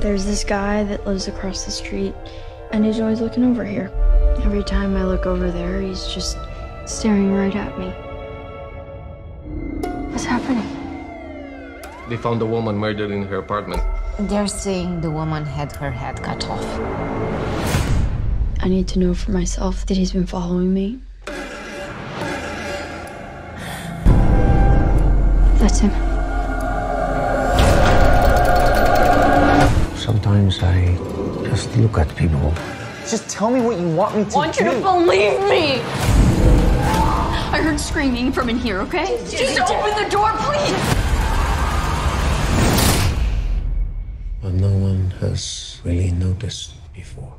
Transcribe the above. There's this guy that lives across the street, and he's always looking over here. Every time I look over there, he's just staring right at me. What's happening? They found a woman murdered in her apartment. They're saying the woman had her head cut off. I need to know for myself that he's been following me. That's him. Sometimes I just look at people. Just tell me what you want me to do. I want you to believe me! I heard screaming from in here, okay? Just open the door, please! But no one has really noticed before.